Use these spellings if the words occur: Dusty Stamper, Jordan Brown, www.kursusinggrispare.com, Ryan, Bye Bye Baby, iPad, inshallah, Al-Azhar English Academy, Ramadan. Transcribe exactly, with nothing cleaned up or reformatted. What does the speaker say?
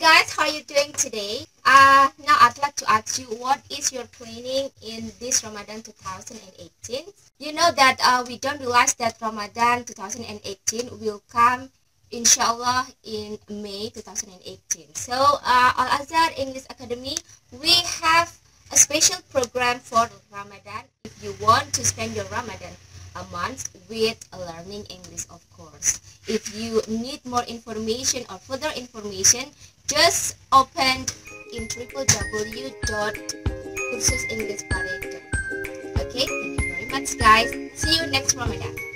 guys, how are you doing today? Uh, now I'd like to ask you, what is your planning in this Ramadan two thousand eighteen? You know that uh, we don't realize that Ramadan two thousand eighteen will come, inshallah, in May two thousand eighteen. So, uh, Al-Azhar English Academy, we have a special program for Ramadan if you want to spend your Ramadan a month with learning English, of course. If you need more information or further information, just open in w w w dot kursusinggrispare dot com. Okay, thank you very much, guys. See you next Ramadan.